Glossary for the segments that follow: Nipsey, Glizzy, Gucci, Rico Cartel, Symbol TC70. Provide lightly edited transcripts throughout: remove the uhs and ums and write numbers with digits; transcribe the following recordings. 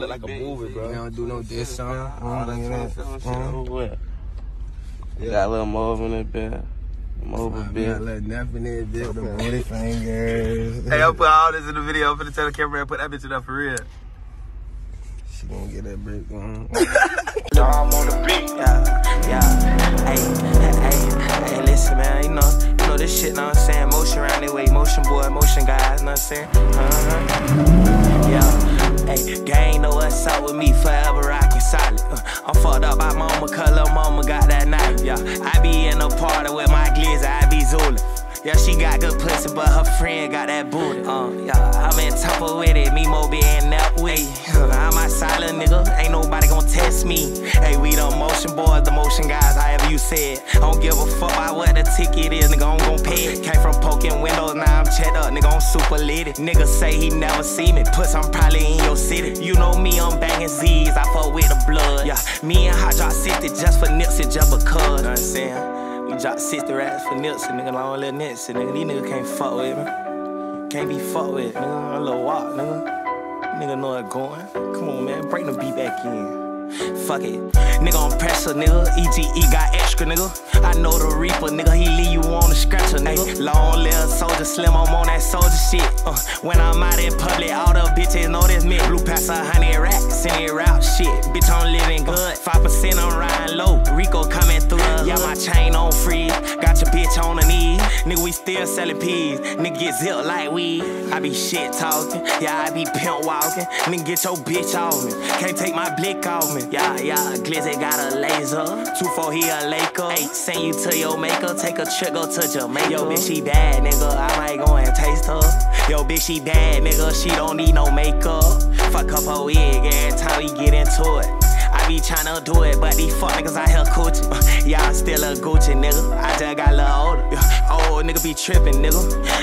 look like a movie, bro. You don't do no diss song. Got a little mauve in it, bitch. Mobile bitch. Got a little nap in it, bitch. The booty fingers. Hey, I'll put all this in the video. I'm finna tell the camera and put that bitch in up for real. She gonna get that break on. I'm on the beat. Yeah. Hey, listen, man. You know this shit, know what I'm saying? Motion around that way. Motion boy, motion guys, know what I'm saying? Yeah. Hey, gang know what's up with me. Forever rockin' solid. I'm fucked up by mama color. Mama got that knife, yeah. I be in a party with my Glizzy. I be zoolin'. Yeah, she got good pussy, but her friend got that booty. Yeah, I'm in Tampa with it, me Mo being that way. I'm a silent nigga, ain't nobody gon' test me. Hey, we the motion boys, the motion guys, however you say it. I don't give a fuck about what the ticket is, nigga, I'm gon' pay it. Came from poking windows, now I'm checked up, nigga, I'm super lit. Nigga say he never see me, puss, I'm probably in your city. You know me, I'm banging Z's, I fuck with the blood. Yeah, me and Hot Drop 60 just for Nipsey, just because. You know what I'm saying? We dropped 60 racks for Nipsey, nigga, long little Nipsey, nigga. These niggas can't fuck with me. Can't be fucked with, nigga. A little walk, nigga. Nigga know it going. Come on, man. Bring the beat back in. Fuck it. Nigga, I'm pressure, nigga. EGE got extra, nigga. I know the Reaper, nigga. He leave you on the scratcher, nigga. Long little soldier slim, I'm on that soldier shit. When I'm out in public, all the bitches know this me. Blue past 100 racks, in it route shit. Bitch, I'm living good. 5% I'm riding low. Rico coming through. Yeah, my chain on freeze, got your bitch on her knees. Nigga, we still selling peas. Nigga, get zipped like weed. I be shit talking, yeah, I be pimp walking. Nigga, get your bitch off me, can't take my blick off me. Yeah, Glizzy got a laser, 2-4, he a Laker. Hey, send you to your maker, take a trip, go to Jamaica. Yo, bitch, she bad, nigga, I might go and taste her. Yo, bitch, she bad, nigga, she don't need no makeup. Fuck up her wig every time we get into it. I be tryna do it, but these fuck niggas out here coachin'. Y'all still a Gucci, nigga. I just got a little older. Old nigga be trippin', nigga.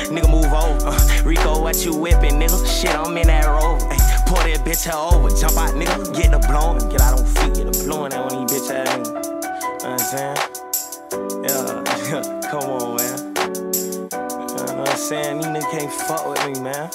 Nigga move over. Rico, what you whippin', nigga? Shit, I'm in that rover. Pull that bitch over. Jump out, nigga. Get the blowin'. Get out on feet. Get the blowin' out on these bitch ass niggas. You know what I'm saying? Yeah. Come on, man. You know what I'm saying? These niggas can't fuck with me, man.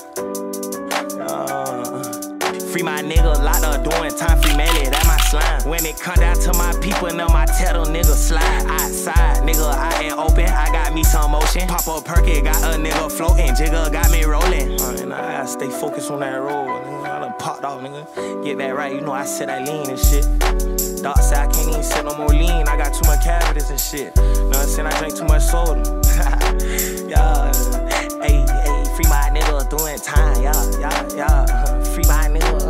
Free my nigga, locked up doing time, free melee, that my slime. When it come down to my people, and my tettle, nigga, slide outside, nigga, I ain't open, I got me some motion. Pop up perky, got a nigga floating, jigga got me rolling. And I stay focused on that road, nigga, I done popped off, nigga. Get that right, you know I said I lean and shit. Dark side, I can't even sit no more lean, I got too much cavities and shit. Know what I'm saying, I drink too much soda. Yeah, hey, free my nigga doing time, yeah. Free my nigga.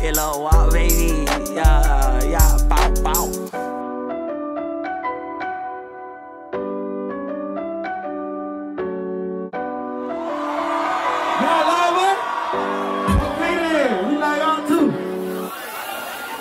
Hello, wow, baby, yeah, bow, bow. Y'all love it? We like y'all too.